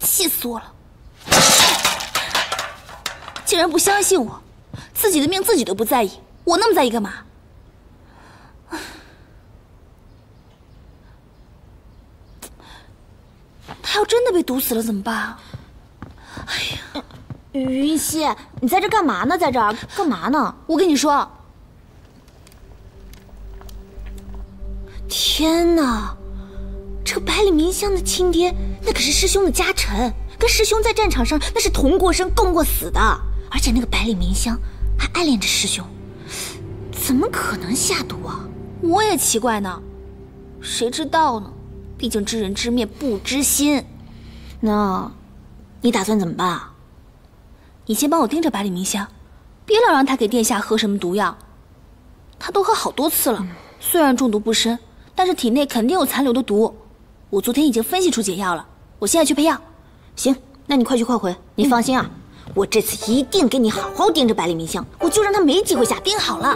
气死我了！竟然不相信我，自己的命自己都不在意，我那么在意干嘛？ 他要真的被毒死了怎么办啊？哎呀，云溪，你在这干嘛呢？在这儿干嘛呢？我跟你说，天哪，这个百里明相的亲爹，那可是师兄的家臣，跟师兄在战场上那是同过生共过死的。而且那个百里明相还暗恋着师兄，怎么可能下毒啊？我也奇怪呢，谁知道呢？ 毕竟知人知面不知心，那，你打算怎么办啊？你先帮我盯着百里明香，别老让他给殿下喝什么毒药。他都喝好多次了，虽然中毒不深，但是体内肯定有残留的毒。我昨天已经分析出解药了，我现在去配药。行，那你快去快回，你放心啊，我这次一定给你好好盯着百里明香，我就让他没机会下。盯好了。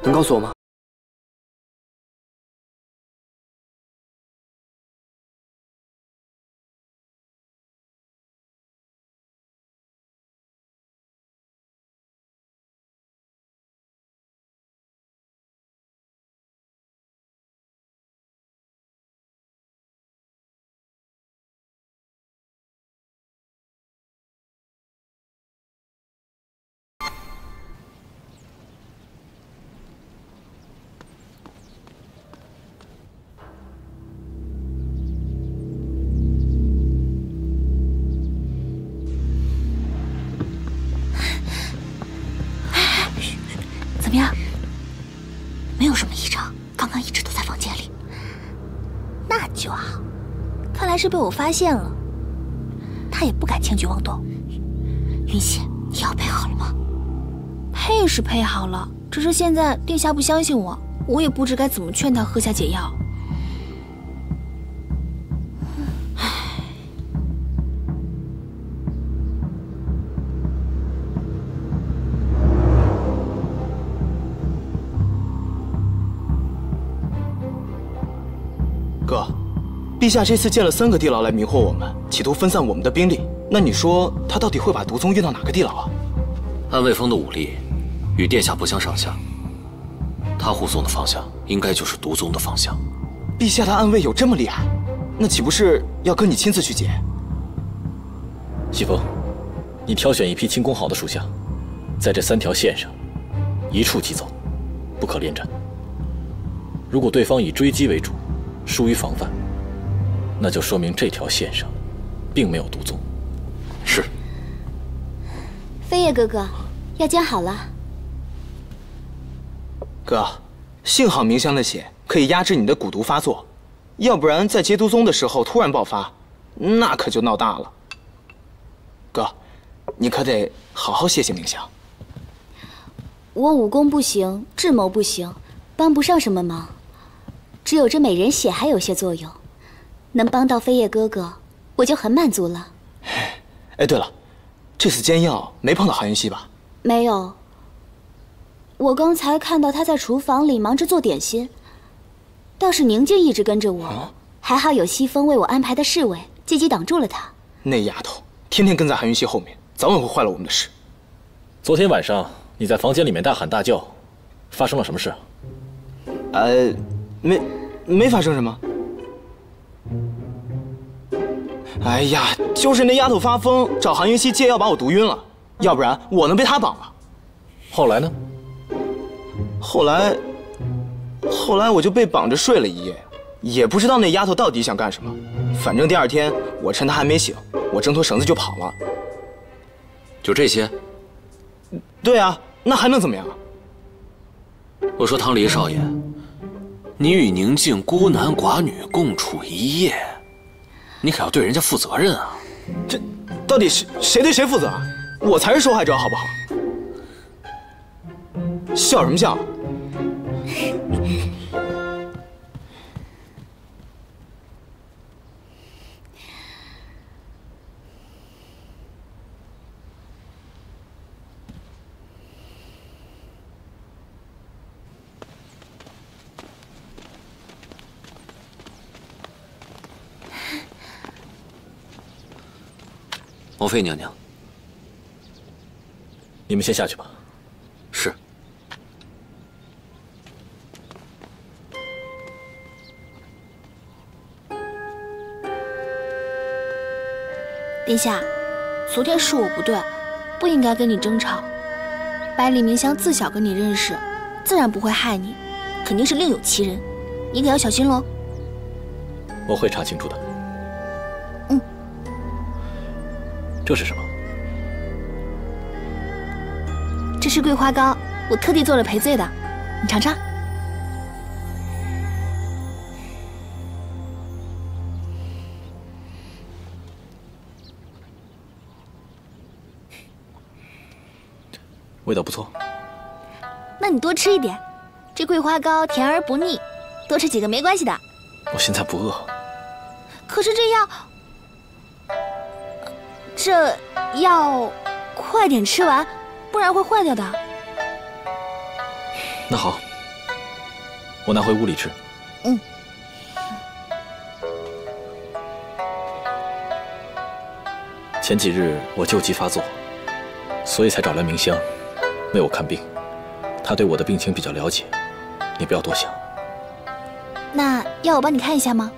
能告诉我吗？怎么样？没有什么异常，刚刚一直都在房间里。那就好，看来是被我发现了，他也不敢轻举妄动。云溪，你药配好了吗？配是配好了，只是现在殿下不相信我，我也不知该怎么劝他喝下解药。唉，陛下这次借了3个地牢来迷惑我们，企图分散我们的兵力。那你说他到底会把毒宗运到哪个地牢啊？安卫峰的武力与殿下不相上下，他护送的方向应该就是毒宗的方向。陛下，他暗卫有这么厉害？那岂不是要跟你亲自去解？西风，你挑选一批轻功好的属下，在这3条线上一触即走，不可恋战。如果对方以追击为主，疏于防范。 那就说明这条线上，并没有毒宗。是。飞叶哥哥，药煎好了。哥，幸好明香的血可以压制你的蛊毒发作，要不然在截毒宗的时候突然爆发，那可就闹大了。哥，你可得好好谢谢明香。我武功不行，智谋不行，帮不上什么忙，只有这美人血还有些作用。 能帮到飞叶哥哥，我就很满足了。哎，对了，这次煎药没碰到韩云溪吧？没有，我刚才看到他在厨房里忙着做点心，倒是宁静一直跟着我，啊、还好有西风为我安排的侍卫积极挡住了他。那丫头天天跟在韩云溪后面，早晚会坏了我们的事。昨天晚上你在房间里面大喊大叫，发生了什么事？没发生什么。 哎呀，就是那丫头发疯，找韩云溪借药把我毒晕了，要不然我能被她绑了。后来呢？后来我就被绑着睡了一夜，也不知道那丫头到底想干什么。反正第二天，我趁她还没醒，我挣脱绳子就跑了。就这些？对啊，那还能怎么样？我说唐离少爷，你与宁静孤男寡女共处一夜，你可要对人家负责任啊！这到底谁对谁负责啊？我才是受害者，好不好？笑什么笑？ 王妃娘娘，你们先下去吧。是。 殿下，昨天是我不对，不应该跟你争吵。百里明香自小跟你认识，自然不会害你，肯定是另有其人，你可要小心喽。我会查清楚的。嗯。这是什么？这是桂花糕，我特地做了赔罪的，你尝尝。 味道不错，那你多吃一点。这桂花糕甜而不腻，多吃几个没关系的。我现在不饿。可是这药，快点吃完，不然会坏掉的。那好，我拿回屋里吃。嗯。 前几日我旧疾发作，所以才找来明香为我看病。她对我的病情比较了解，你不要多想。那要我帮你看一下吗？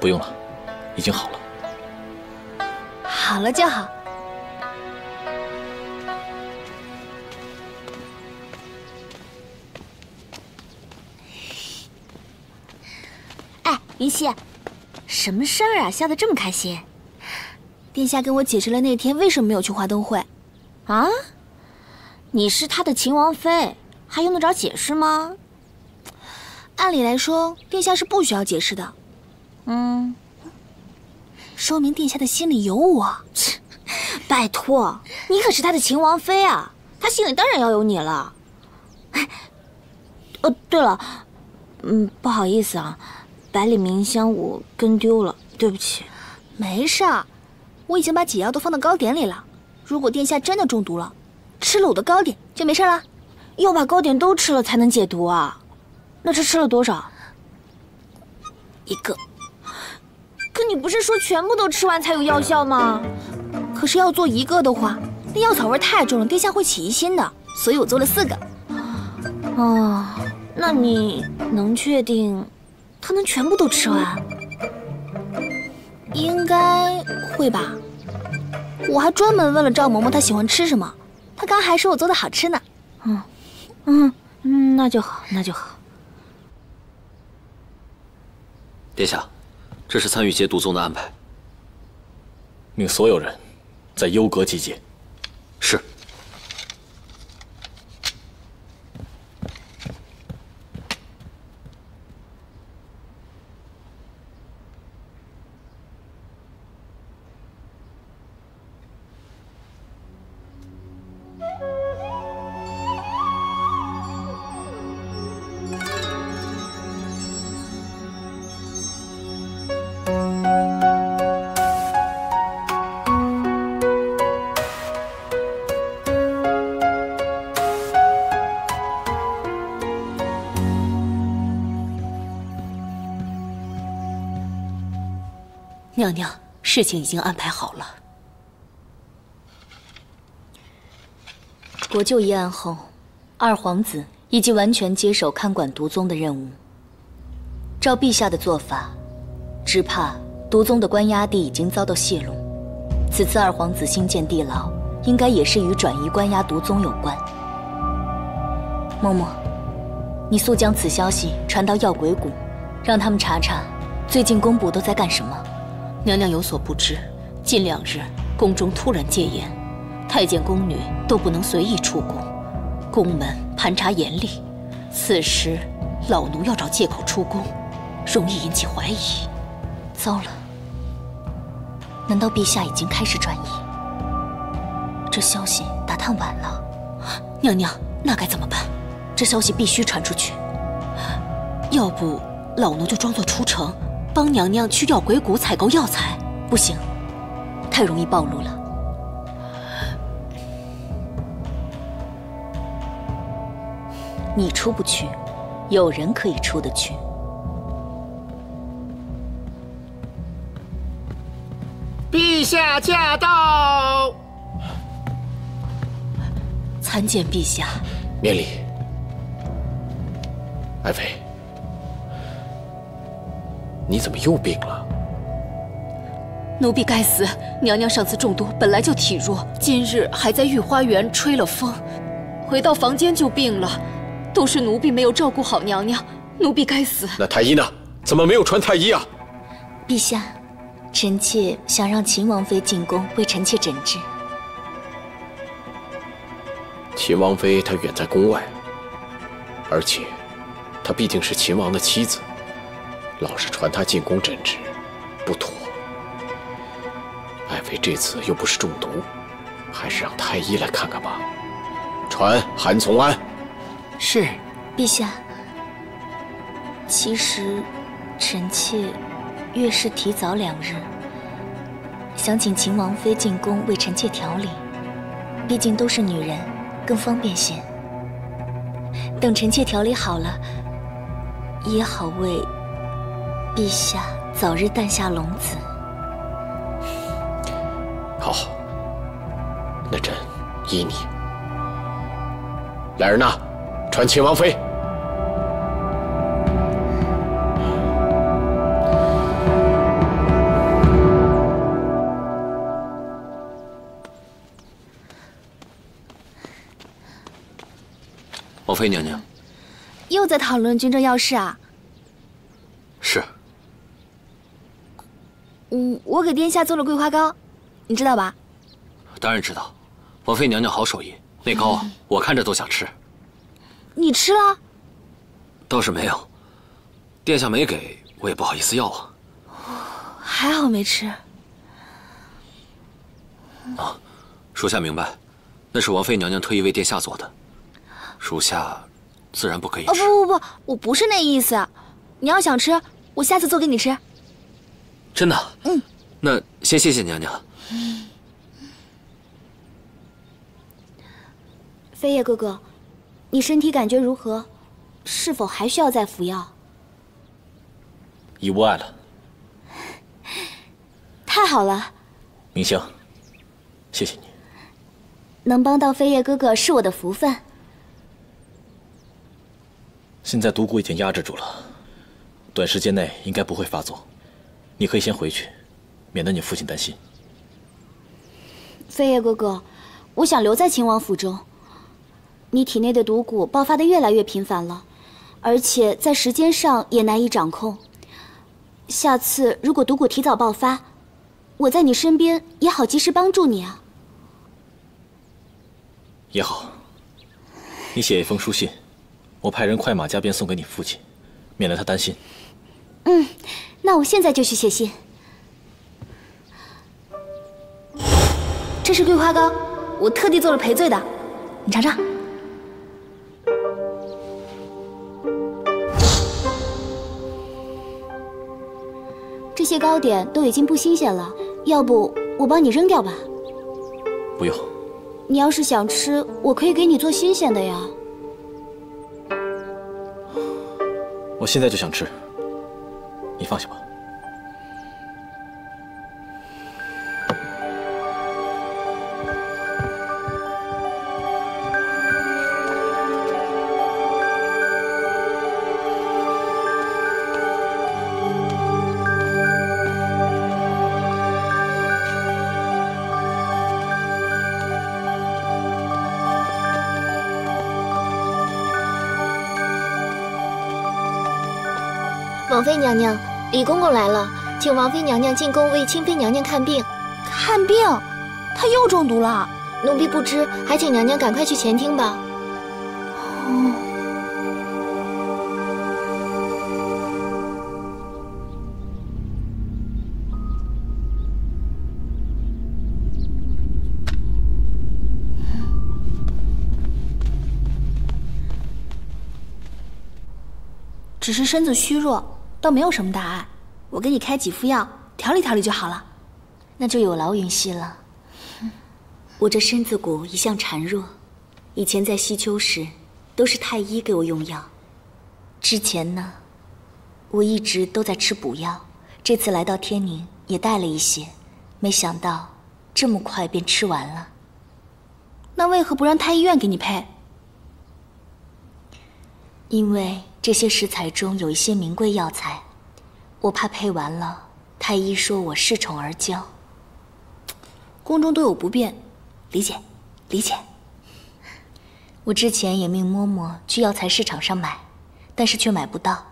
不用了，已经好了。好了就好。哎，云溪，什么事儿啊？笑得这么开心。 殿下跟我解释了那天为什么没有去华灯会，啊？你是他的秦王妃，还用得着解释吗？按理来说，殿下是不需要解释的。嗯，说明殿下的心里有我。拜托，你可是他的秦王妃啊，他心里当然要有你了。哎，对了，不好意思啊，百里明香我跟丢了，对不起。没事儿。 我已经把解药都放到糕点里了。如果殿下真的中毒了，吃了我的糕点就没事了。要把糕点都吃了才能解毒啊！那这吃了多少？一个。可你不是说全部都吃完才有药效吗？可是要做一个的话，那药草味太重了，殿下会起疑心的。所以我做了4个。哦，那你能确定他能全部都吃完？ 应该会吧，我还专门问了赵嬷嬷她喜欢吃什么，她刚还说我做的好吃呢。那就好，那就好。殿下，这是参与节毒宗的安排，命所有人在幽阁集结。是。娘娘，事情已经安排好了。国舅一案后，二皇子已经完全接手看管毒宗的任务。照陛下的做法，只怕毒宗的关押地已经遭到泄露。此次二皇子新建地牢，应该也是与转移关押毒宗有关。默默，你速将此消息传到药鬼谷，让他们查查最近公仆都在干什么。娘娘有所不知，近两日宫中突然戒严，太监宫女都不能随意出宫，宫门盘查严厉。此时老奴要找借口出宫，容易引起怀疑。糟了，难道陛下已经开始转移？这消息打探晚了。 娘娘，那该怎么办？这消息必须传出去。要不老奴就装作出城，帮娘娘去药鬼谷采购药材。不行，太容易暴露了。你出不去，有人可以出得去。陛下驾到！ 参见陛下，免礼。爱妃，你怎么又病了？奴婢该死，娘娘上次中毒本来就体弱，今日还在御花园吹了风，回到房间就病了，都是奴婢没有照顾好娘娘，奴婢该死。那太医呢？怎么没有传太医啊？陛下，臣妾想让秦王妃进宫为臣妾诊治。 秦王妃她远在宫外，而且她毕竟是秦王的妻子，老是传她进宫诊治，不妥。爱妃这次又不是中毒，还是让太医来看看吧。传韩从安。是，陛下。其实，臣妾月事提早2日，想请秦王妃进宫为臣妾调理，毕竟都是女人。 更方便些。等臣妾调理好了，也好为陛下早日诞下龙子。好，那朕依你。来人呐，传秦王妃。 王妃娘娘，又在讨论军政要事啊？是。我给殿下做了桂花糕，你知道吧？当然知道，王妃娘娘好手艺，那糕啊，我看着都想吃。你吃了？倒是没有，殿下没给我也不好意思要啊。还好没吃。啊，属下明白，那是王妃娘娘特意为殿下做的。 属下自然不可以吃。哦不不不，我不是那意思。你要想吃，我下次做给你吃。真的？嗯。那先谢谢娘娘。飞叶哥哥，你身体感觉如何？是否还需要再服药？已无碍了。太好了。明星，谢谢你。能帮到飞叶哥哥是我的福分。 现在毒蛊已经压制住了，短时间内应该不会发作。你可以先回去，免得你父亲担心。飞叶哥哥，我想留在秦王府中。你体内的毒蛊爆发的越来越频繁了，而且在时间上也难以掌控。下次如果毒蛊提早爆发，我在你身边也好及时帮助你啊。也好，你写一封书信。 我派人快马加鞭送给你父亲，免得他担心。嗯，那我现在就去写信。这是桂花糕，我特地做了赔罪的，你尝尝。这些糕点都已经不新鲜了，要不我帮你扔掉吧？不用。你要是想吃，我可以给你做新鲜的呀。 我现在就想吃，你放下吧。王妃娘娘，李公公来了，请王妃娘娘进宫为清妃娘娘看病。看病？她又中毒了？奴婢不知，还请娘娘赶快去前厅吧。哦。 只是身子虚弱，倒没有什么大碍。我给你开几副药，调理调理就好了。那就有劳云溪了。我这身子骨一向孱弱，以前在西丘时，都是太医给我用药。之前呢，我一直都在吃补药，这次来到天宁也带了一些，没想到这么快便吃完了。那为何不让太医院给你配？因为。 这些食材中有一些名贵药材，我怕配完了，太医说我恃宠而骄。宫中都有不便，理解，理解。我之前也命嬷嬷去药材市场上买，但是却买不到。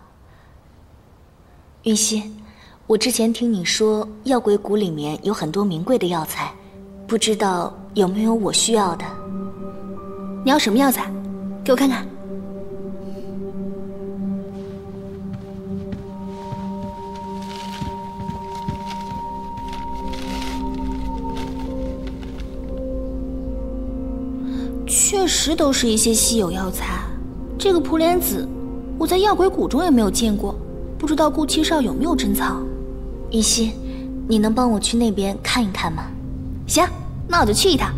云溪，我之前听你说药鬼谷里面有很多名贵的药材，不知道有没有我需要的？你要什么药材？给我看看。 确实都是一些稀有药材，这个蒲莲子，我在药鬼谷中也没有见过，不知道顾七少有没有珍藏。云溪，你能帮我去那边看一看吗？行，那我就去一趟。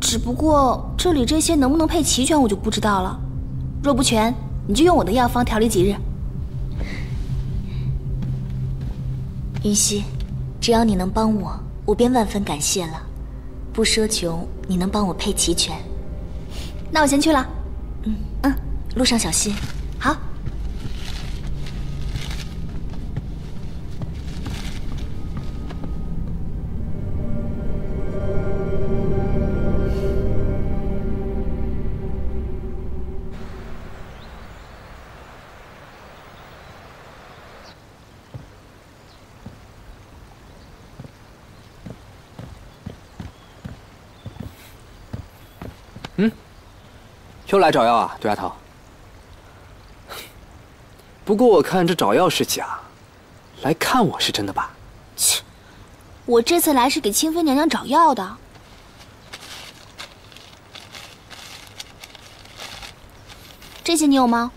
只不过这里这些能不能配齐全，我就不知道了。若不全，你就用我的药方调理几日。云溪，只要你能帮我，我便万分感谢了。不奢求你能帮我配齐全。 那我先去了，嗯，路上小心。好。嗯。 又来找药啊，杜丫头。不过我看这找药是假，来看我是真的吧？切，我这次来是给清妃娘娘找药的。这些你有吗？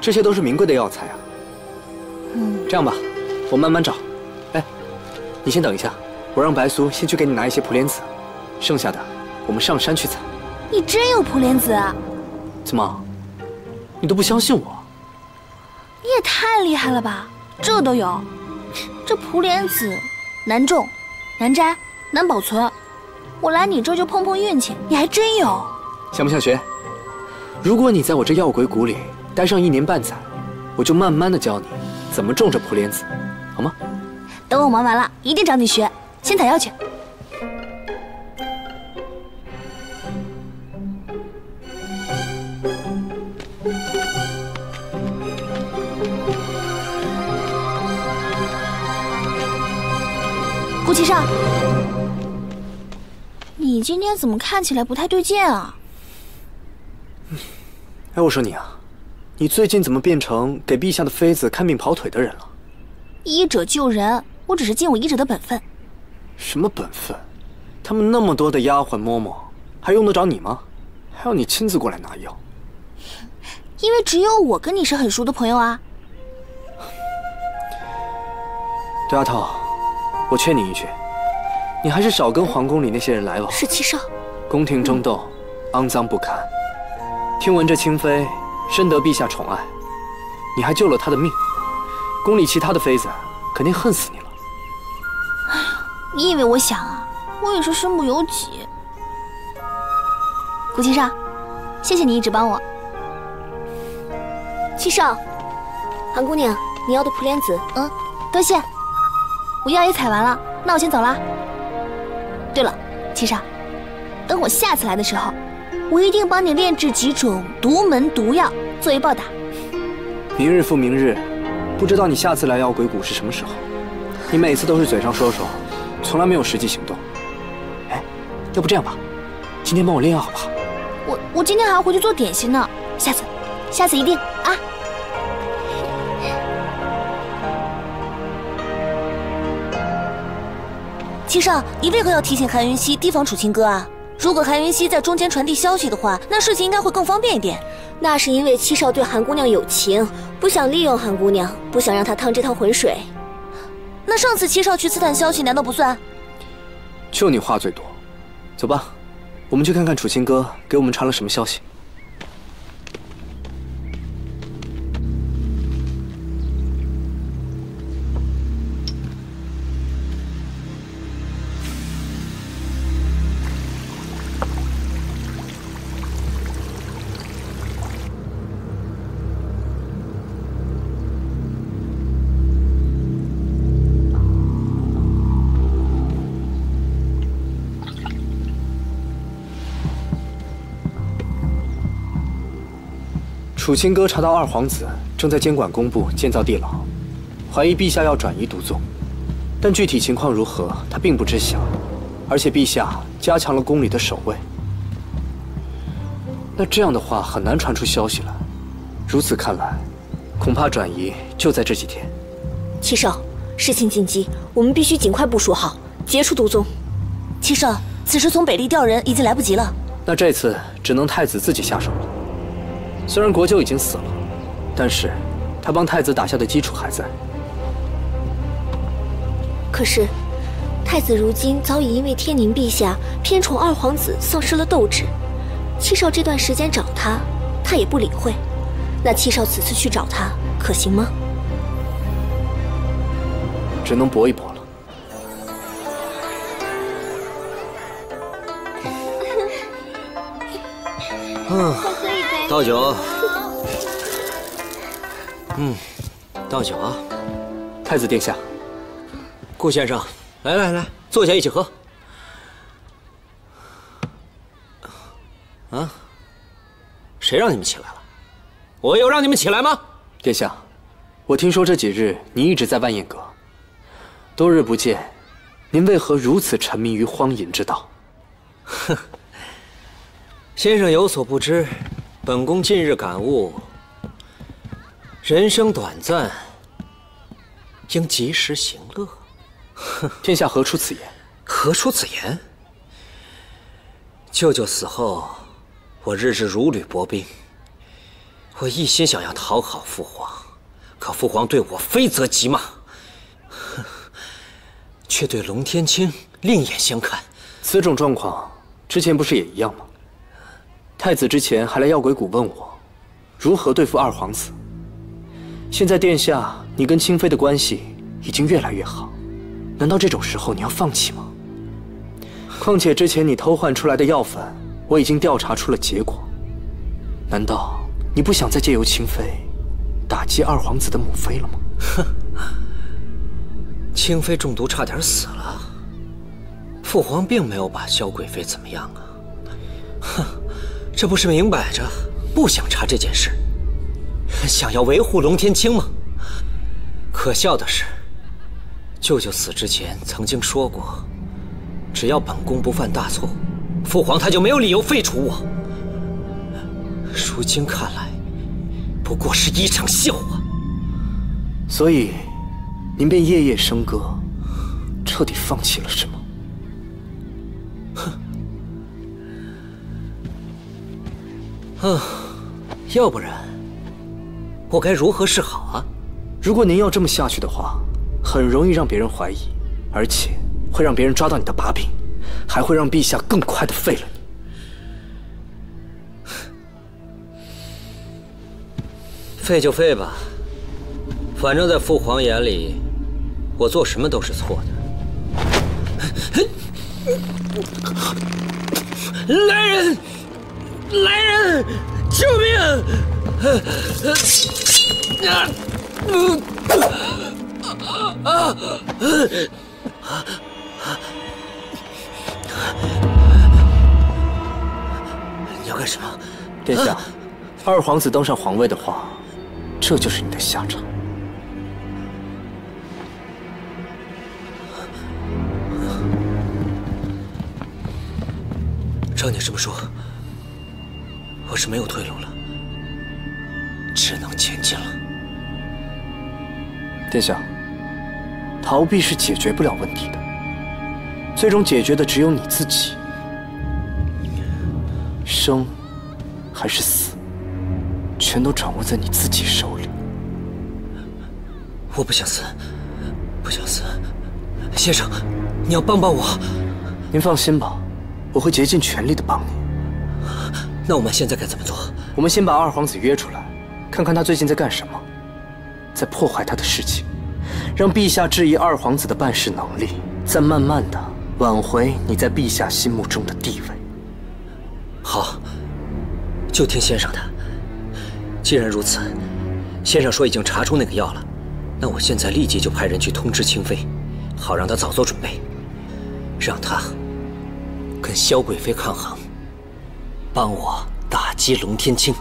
这些都是名贵的药材啊。嗯。这样吧，我慢慢找。 你先等一下，我让白苏先去给你拿一些蒲莲子，剩下的我们上山去采。你真有蒲莲子啊？怎么，你都不相信我？你也太厉害了吧！这都有，这蒲莲子难种、难摘、难保存，我来你这就碰碰运气，你还真有。想不想学？如果你在我这药鬼谷里待上1年半载，我就慢慢的教你怎么种这蒲莲子，好吗？ 等我忙完了，一定找你学。先采药去。顾七少，你今天怎么看起来不太对劲啊？哎，我说你啊，你最近怎么变成给陛下的妃子看病跑腿的人了？医者救人。 我只是尽我医者的本分。什么本分？他们那么多的丫鬟嬷嬷，还用得着你吗？还要你亲自过来拿药？因为只有我跟你是很熟的朋友啊。对，丫头，我劝你一句，你还是少跟皇宫里那些人来往。是七少。宫廷争斗，肮脏不堪。听闻这清妃深得陛下宠爱，你还救了她的命，宫里其他的妃子肯定恨死你了。 你以为我想啊？我也是身不由己。顾七少，谢谢你一直帮我。七少，韩姑娘，你要的蒲莲子，多谢。我药也采完了，那我先走了。对了，七少，等我下次来的时候，我一定帮你炼制几种独门毒药作为报答。明日复明日，不知道你下次来妖鬼谷是什么时候？你每次都是嘴上说说，从来没有实际行动。哎，要不这样吧，今天帮我炼药好不好？我今天还要回去做点心呢，下次一定啊。 七少，你为何要提醒韩云溪提防楚青哥啊？如果韩云溪在中间传递消息的话，那事情应该会更方便一点。那是因为七少对韩姑娘有情，不想利用韩姑娘，不想让她趟这趟浑水。那上次七少去刺探消息，难道不算？就你话最多。走吧，我们去看看楚青哥给我们传了什么消息。 楚青哥查到二皇子正在监管工部建造地牢，怀疑陛下要转移毒宗，但具体情况如何他并不知晓，而且陛下加强了宫里的守卫。那这样的话很难传出消息来。如此看来，恐怕转移就在这几天。七少，事情紧急，我们必须尽快部署好，结束毒宗。七少，此时从北地调人已经来不及了。那这次只能太子自己下手了。 虽然国舅已经死了，但是他帮太子打下的基础还在。可是，太子如今早已因为天宁陛下偏宠二皇子丧失了斗志。七少这段时间找他，他也不理会。那七少此次去找他，可行吗？只能搏一搏了。嗯。 倒酒，倒酒啊！太子殿下，顾先生，来，坐下一起喝。啊？谁让你们起来了？我有让你们起来吗？殿下，我听说这几日你一直在万宴阁，多日不见，您为何如此沉迷于荒淫之道？哼，先生有所不知。 本宫近日感悟，人生短暂，应及时行乐。天下何出此言？何出此言？舅舅死后，我日日如履薄冰。我一心想要讨好父皇，可父皇对我非责即骂，却对龙天青另眼相看。此种状况，之前不是也一样吗？ 太子之前还来药鬼谷问我，如何对付二皇子。现在殿下，你跟清妃的关系已经越来越好，难道这种时候你要放弃吗？况且之前你偷换出来的药粉，我已经调查出了结果。难道你不想再借由清妃打击二皇子的母妃了吗？哼，清妃中毒差点死了，父皇并没有把萧贵妃怎么样啊。哼。 这不是明摆着不想查这件事，想要维护龙天青吗？可笑的是，舅舅死之前曾经说过，只要本宫不犯大错，父皇他就没有理由废除我。如今看来，不过是一场笑话。所以，您便夜夜笙歌，彻底放弃了是吗？ 啊，要不然我该如何是好啊？如果您要这么下去的话，很容易让别人怀疑，而且会让别人抓到你的把柄，还会让陛下更快的废了你。废就废吧，反正在父皇眼里，我做什么都是错的。来人！ 来人！救命！要干什么？殿下，二皇子登上皇位的话，这就是你的下场。照你这么说，我是没有退路了，只能前进了。殿下，逃避是解决不了问题的，最终解决的只有你自己。 生还是死，全都掌握在你自己手里。我不想死，不想死。先生，你要帮帮我。您放心吧，我会竭尽全力的帮你。那我们现在该怎么做？我们先把二皇子约出来，看看他最近在干什么，再破坏他的事情，让陛下质疑二皇子的办事能力，再慢慢的挽回你在陛下心目中的地位。 好，就听先生的。既然如此，先生说已经查出那个药了，那我现在立即就派人去通知清妃，好让她早做准备，让她跟萧贵妃抗衡，帮我打击龙天青。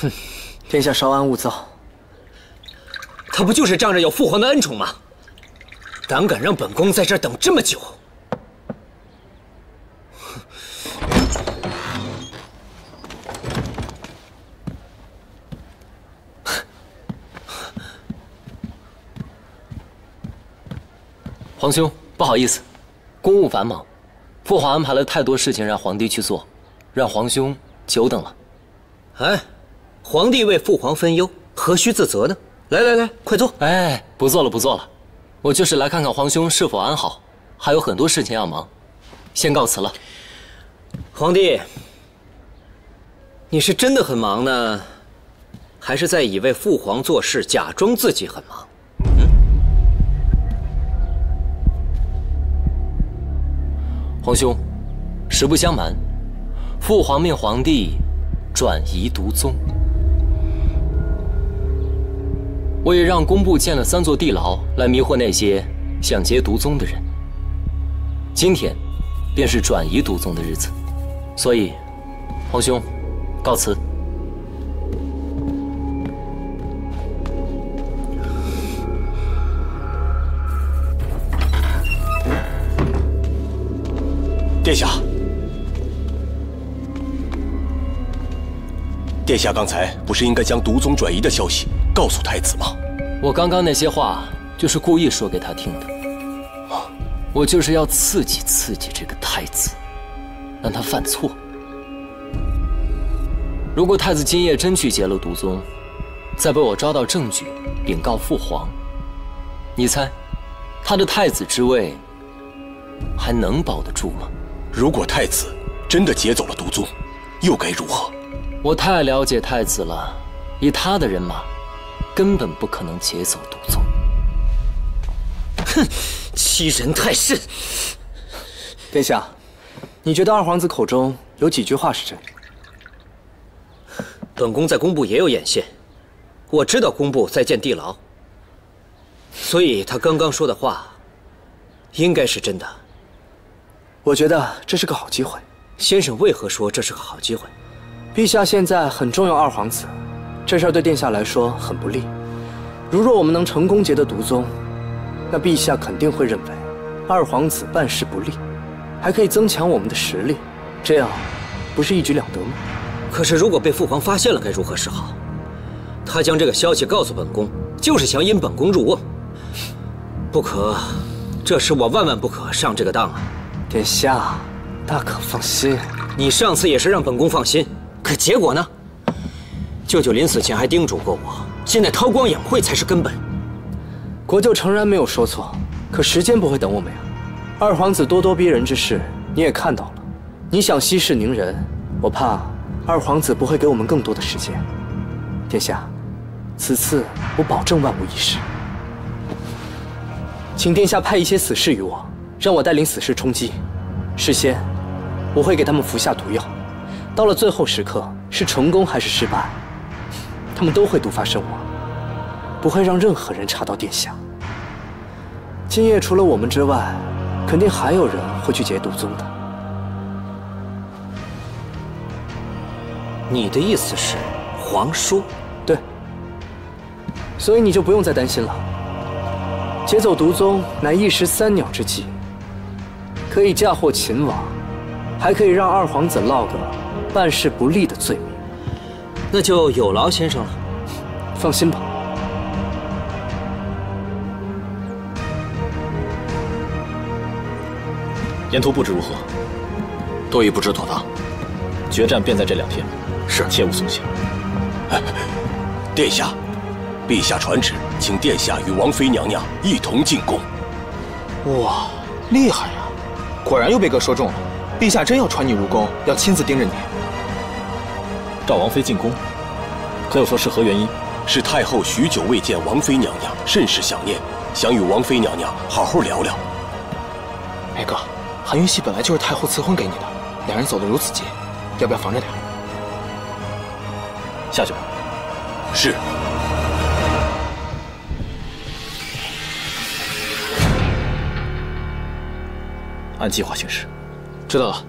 哼，殿下稍安勿躁。 他不就是仗着有父皇的恩宠吗？胆敢让本宫在这儿等这么久！皇兄，不好意思，公务繁忙，父皇安排了太多事情让皇帝去做，让皇兄久等了。哎，皇帝为父皇分忧，何须自责呢？ 来来来，快坐！哎，不坐了，不坐了，我就是来看看皇兄是否安好，还有很多事情要忙，先告辞了。皇帝，你是真的很忙呢，还是在以为父皇做事，假装自己很忙？嗯。皇兄，实不相瞒，父皇命皇帝转移独宗。 我也让工部建了3座地牢来迷惑那些想结毒宗的人。今天，便是转移毒宗的日子，所以，皇兄，告辞。殿下，殿下刚才不是应该将毒宗转移的消息？ 告诉太子吗？我刚刚那些话就是故意说给他听的，我就是要刺激刺激这个太子，让他犯错。如果太子今夜真去结了毒宗，再被我抓到证据，禀告父皇，你猜，他的太子之位还能保得住吗？如果太子真的劫走了毒宗，又该如何？我太了解太子了，以他的人马。 根本不可能劫走毒宗。哼，欺人太甚！殿下，你觉得二皇子口中有几句话是真的？本宫在工部也有眼线，我知道工部在建地牢，所以他刚刚说的话，应该是真的。我觉得这是个好机会。先生为何说这是个好机会？陛下现在很重要二皇子。 这事儿对殿下来说很不利。如若我们能成功劫得毒宗，那陛下肯定会认为二皇子办事不力，还可以增强我们的实力，这样不是一举两得吗？可是如果被父皇发现了，该如何是好？他将这个消息告诉本宫，就是想引本宫入瓮，不可，这事我万万不可上这个当啊！殿下，大可放心。你上次也是让本宫放心，可结果呢？ 舅舅临死前还叮嘱过我，现在韬光养晦才是根本。国舅诚然没有说错，可时间不会等我们呀。二皇子咄咄逼人之事，你也看到了。你想息事宁人，我怕二皇子不会给我们更多的时间。殿下，此次我保证万无一失。请殿下派一些死士与我，让我带领死士冲击。事先，我会给他们服下毒药，到了最后时刻，是成功还是失败？ 他们都会毒发身亡，不会让任何人查到殿下。今夜除了我们之外，肯定还有人会去解毒宗的。你的意思是皇叔？对，所以你就不用再担心了。劫走毒宗乃一石三鸟之计，可以嫁祸秦王，还可以让二皇子落个办事不力的罪名。那就有劳先生了。放心吧。 沿途布置如何？都已布置妥当，决战便在这2天。是，切勿松懈。殿下，陛下传旨，请殿下与王妃娘娘一同进宫。哇，厉害呀！果然又被哥说中了。陛下真要传你入宫，要亲自盯着你。召王妃进宫，可有说是何原因？是太后许久未见王妃娘娘，甚是想念，想与王妃娘娘好好聊聊。哎哥。 韩云熙本来就是太后赐婚给你的，两人走得如此近，要不要防着点？下去吧。是。按计划行事。知道了。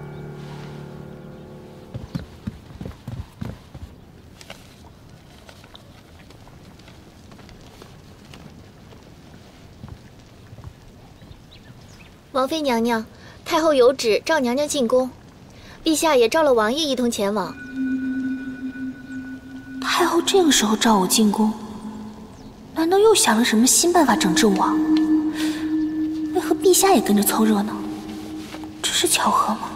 王妃娘娘。 太后有旨召娘娘进宫，陛下也召了王爷一同前往。太后这个时候召我进宫，难道又想了什么新办法整治我？为何陛下也跟着凑热闹？这是巧合吗？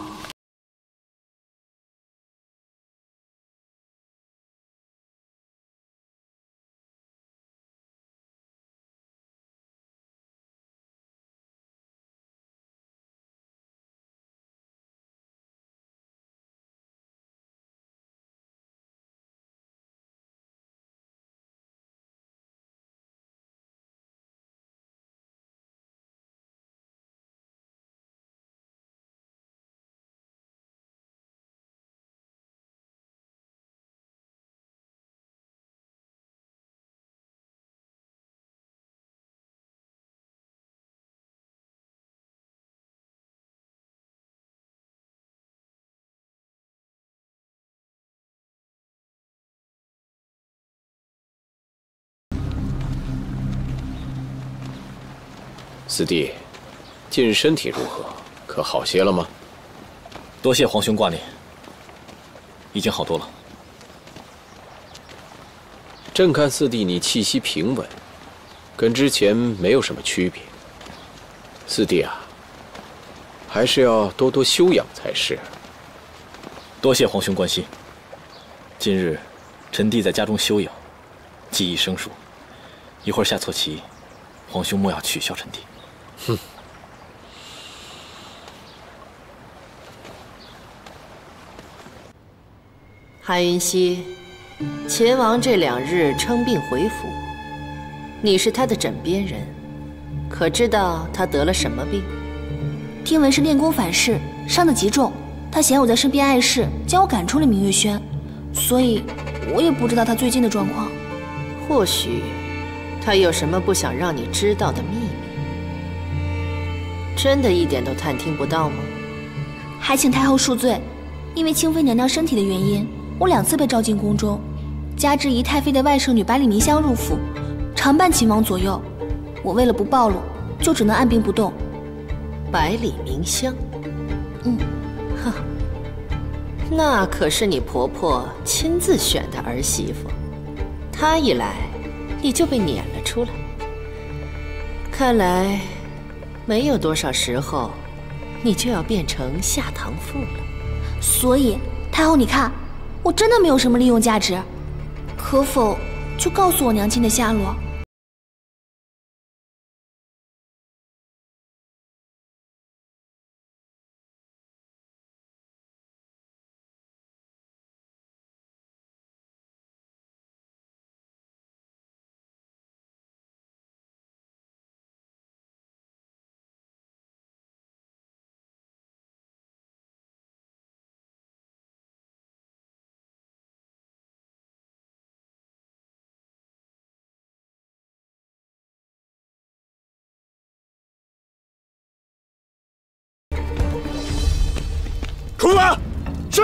四弟，近日身体如何？可好些了吗？多谢皇兄挂念，已经好多了。朕看四弟你气息平稳，跟之前没有什么区别。四弟啊，还是要多多休养才是。多谢皇兄关心。近日，臣弟在家中休养，技艺生疏，一会儿下错棋，皇兄莫要取笑臣弟。 哼，韩云熙，秦王这2日称病回府，你是他的枕边人，可知道他得了什么病？听闻是练功反噬，伤得极重。他嫌我在身边碍事，将我赶出了明月轩，所以我也不知道他最近的状况。或许他有什么不想让你知道的秘密。 真的一点都探听不到吗？还请太后恕罪，因为清妃娘娘身体的原因，我2次被召进宫中，加之姨太妃的外甥女百里凝香入府，常伴秦王左右，我为了不暴露，就只能按兵不动。百里凝香，嗯，哼，那可是你婆婆亲自选的儿媳妇，她一来，你就被撵了出来，看来。 没有多少时候，你就要变成下堂妇了。所以，太后，你看，我真的没有什么利用价值，可否就告诉我娘亲的下落？出发！是。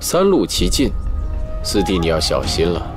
三路齐进，四弟你要小心了。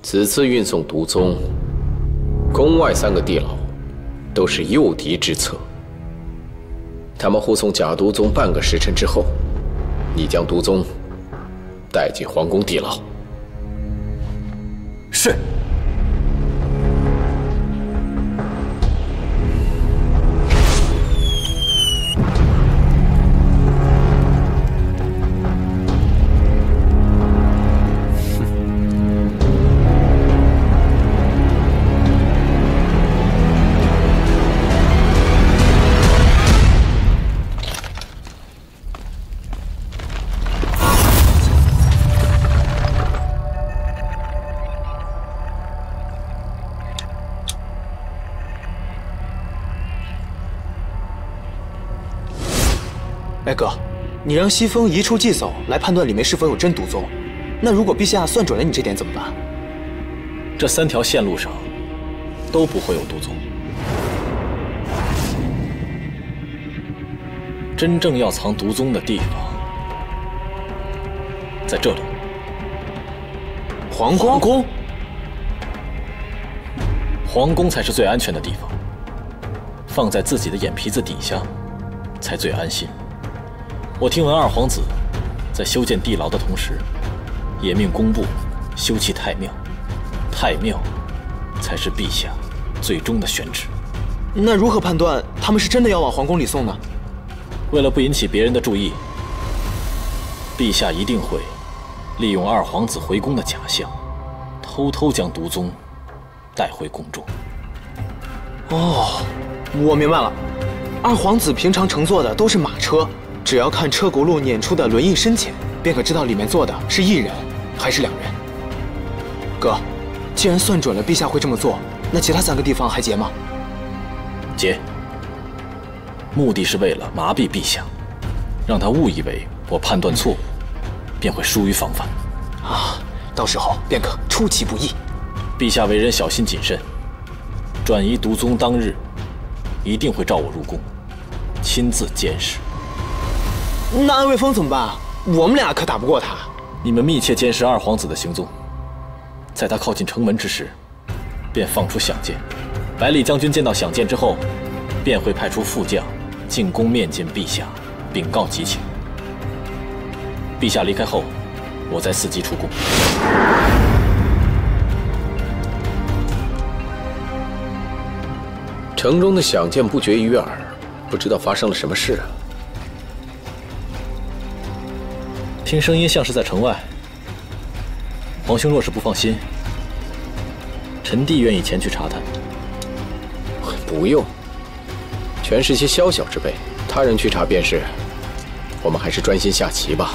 此次运送毒宗，宫外三个地牢都是诱敌之策。他们护送假毒宗半个时辰之后，你将毒宗带进皇宫地牢。是。 哎哥，你让西风一触即走来判断里面是否有真毒宗，那如果陛下算准了你这点怎么办？这三条线路上都不会有毒宗，真正要藏毒宗的地方在这里。皇宫？皇宫才是最安全的地方，放在自己的眼皮子底下才最安心。 我听闻二皇子在修建地牢的同时，也命工部修葺太庙。太庙才是陛下最终的宣旨。那如何判断他们是真的要往皇宫里送呢？为了不引起别人的注意，陛下一定会利用二皇子回宫的假象，偷偷将毒宗带回宫中。哦，我明白了。二皇子平常乘坐的都是马车，只要看车轱辘碾出的轮印深浅，便可知道里面坐的是一人还是两人。哥，既然算准了陛下会这么做，那其他3个地方还结吗？结。目的是为了麻痹陛下，让他误以为我判断错误，便会疏于防范。啊，到时候便可出其不意。陛下为人小心谨慎，转移毒宗当日，一定会召我入宫，亲自监视。那安卫峰怎么办？我们俩可打不过他。你们密切监视二皇子的行踪，在他靠近城门之时，便放出响箭。百里将军见到响箭之后，便会派出副将进宫面见陛下，禀告疾情。陛下离开后，我再伺机出宫。城中的响箭不绝于耳，不知道发生了什么事啊！听声音像是在城外。皇兄若是不放心，臣弟愿意前去查探。不用，全是些宵小之辈，他人去查便是。我们还是专心下棋吧。